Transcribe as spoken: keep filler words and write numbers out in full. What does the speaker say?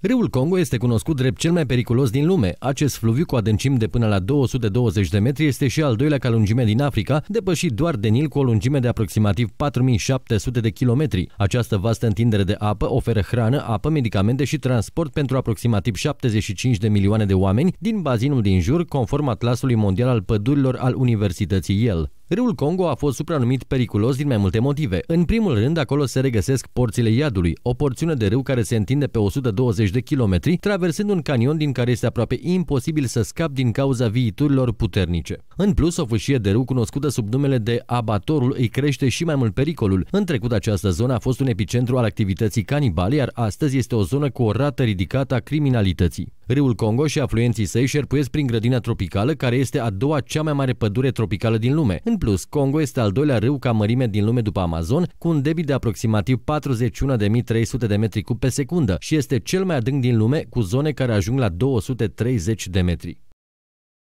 Râul Congo este cunoscut drept cel mai periculos din lume. Acest fluviu cu adâncimi de până la două sute douăzeci de metri este și al doilea ca lungime din Africa, depășit doar de Nil cu o lungime de aproximativ patru mii șapte sute de kilometri. Această vastă întindere de apă oferă hrană, apă, medicamente și transport pentru aproximativ șaptezeci și cinci de milioane de oameni din bazinul din jur, conform Atlasului Mondial al Pădurilor al Universității Yale. Râul Congo a fost supranumit periculos din mai multe motive. În primul rând, acolo se regăsesc porțile iadului, o porțiune de râu care se întinde pe o sută douăzeci de kilometri, traversând un canion din care este aproape imposibil să scapi din cauza viiturilor puternice. În plus, o fâșie de râu cunoscută sub numele de Abatorul îi crește și mai mult pericolul. În trecut, această zonă a fost un epicentru al activității canibale, iar astăzi este o zonă cu o rată ridicată a criminalității. Râul Congo și afluenții săi șerpuiesc prin grădina tropicală, care este a doua cea mai mare pădure tropicală din lume. În plus, Congo este al doilea râu ca mărime din lume după Amazon, cu un debit de aproximativ patruzeci și unu de mii trei sute de metri cub pe secundă și este cel mai adânc din lume, cu zone care ajung la două sute treizeci de metri.